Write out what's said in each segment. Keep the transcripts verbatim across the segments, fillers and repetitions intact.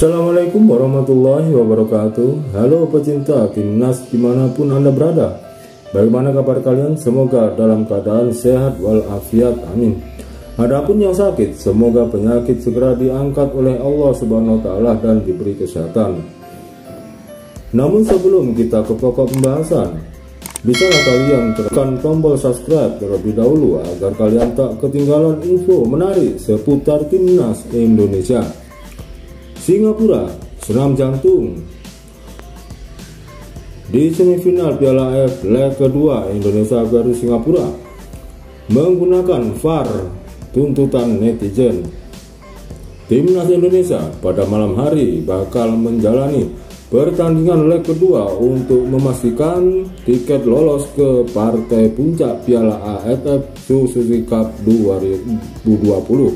Assalamualaikum warahmatullahi wabarakatuh. Halo pecinta timnas dimanapun Anda berada, bagaimana kabar kalian? Semoga dalam keadaan sehat walafiat, amin. Adapun yang sakit, semoga penyakit segera diangkat oleh Allah Subhanahu Wa Taala dan diberi kesehatan. Namun sebelum kita ke pokok pembahasan, bisalah kalian tekan tombol subscribe terlebih dahulu agar kalian tak ketinggalan info menarik seputar timnas Indonesia. Singapura, senam jantung. Di semifinal Piala A F F leg kedua, Indonesia versus Singapura menggunakan V A R tuntutan netizen. Timnas Indonesia pada malam hari bakal menjalani pertandingan leg kedua untuk memastikan tiket lolos ke partai puncak Piala A F F Suzuki Cup dua ribu dua puluh.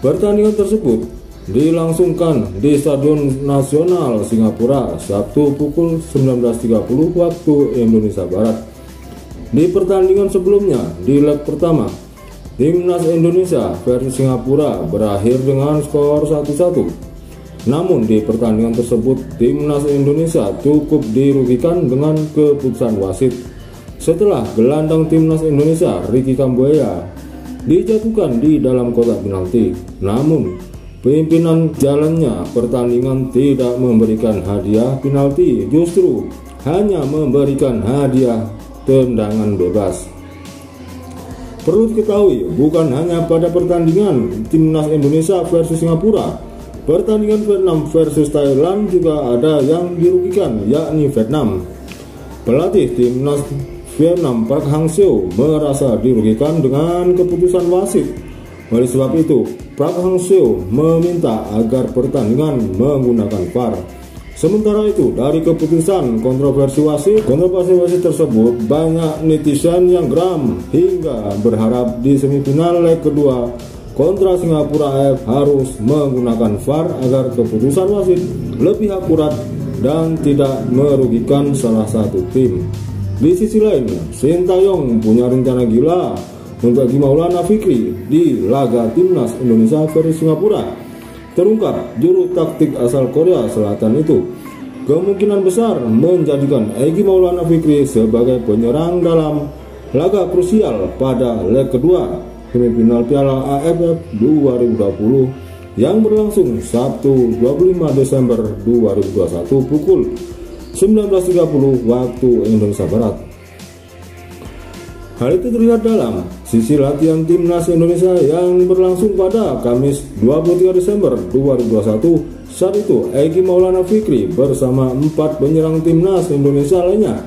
Pertandingan tersebut dilangsungkan di Stadion Nasional Singapura Sabtu pukul sembilan belas tiga puluh waktu Indonesia Barat. Di pertandingan sebelumnya di leg pertama, timnas Indonesia versus Singapura berakhir dengan skor satu satu. Namun di pertandingan tersebut timnas Indonesia cukup dirugikan dengan keputusan wasit setelah gelandang timnas Indonesia Ricky Kambuaya dijatuhkan di dalam kotak penalti. Namun pimpinan jalannya pertandingan tidak memberikan hadiah penalti, justru hanya memberikan hadiah tendangan bebas. Perlu diketahui bukan hanya pada pertandingan timnas Indonesia versus Singapura, pertandingan Vietnam versus Thailand juga ada yang dirugikan, yakni Vietnam. Pelatih timnas Vietnam Park Hang-seo merasa dirugikan dengan keputusan wasit. Oleh sebab itu, Park Hang-seo meminta agar pertandingan menggunakan V A R. Sementara itu, dari keputusan kontroversi wasit, kontroversi wasit tersebut banyak netizen yang geram hingga berharap di semifinal leg kedua kontra Singapura A F F harus menggunakan V A R agar keputusan wasit lebih akurat dan tidak merugikan salah satu tim. Di sisi lain, Shin Tae-yong punya rencana gila untuk Egy Maulana Vikri di laga timnas Indonesia versus Singapura. Terungkap juru taktik asal Korea Selatan itu kemungkinan besar menjadikan Egy Maulana Vikri sebagai penyerang dalam laga krusial pada leg kedua semifinal Piala A F F dua ribu dua puluh yang berlangsung Sabtu dua puluh lima Desember dua ribu dua puluh satu pukul sembilan belas tiga puluh waktu Indonesia Barat. Hal itu terlihat dalam sisi latihan timnas Indonesia yang berlangsung pada Kamis dua puluh tiga Desember dua ribu dua puluh satu. Saat itu Egy Maulana Vikri bersama empat penyerang timnas Indonesia lainnya,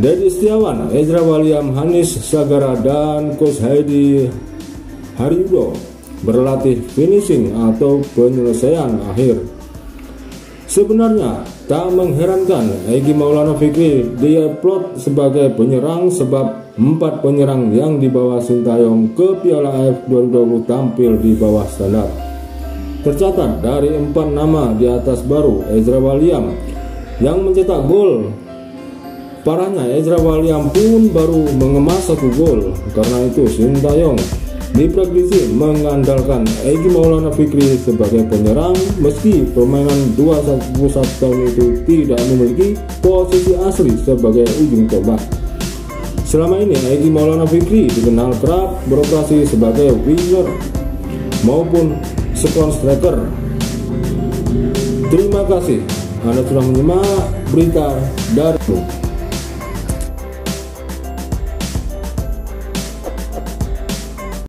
Dedy Setiawan, Ezra Waliam, Hanis Sagara, dan Kos Heidi Harido berlatih finishing atau penyelesaian akhir. Sebenarnya tak mengherankan Egy Maulana Vikri diplot sebagai penyerang sebab empat penyerang yang dibawa Shin Tae-yong ke Piala A F F dua ribu dua puluh tampil di bawah standar. Tercatat dari empat nama di atas baru Ezra Waliam yang mencetak gol. Parahnya, Ezra Waliam pun baru mengemas satu gol. Karena itu Shin Tae-yong diprediksi mengandalkan Egy Maulana Vikri sebagai penyerang meski permainan dua puluh satu tahun itu tidak memiliki posisi asli sebagai ujung tombak. Selama ini Egy Maulana Vikri dikenal kerap beroperasi sebagai winger maupun second striker. Terima kasih Anda sudah menyimak berita dari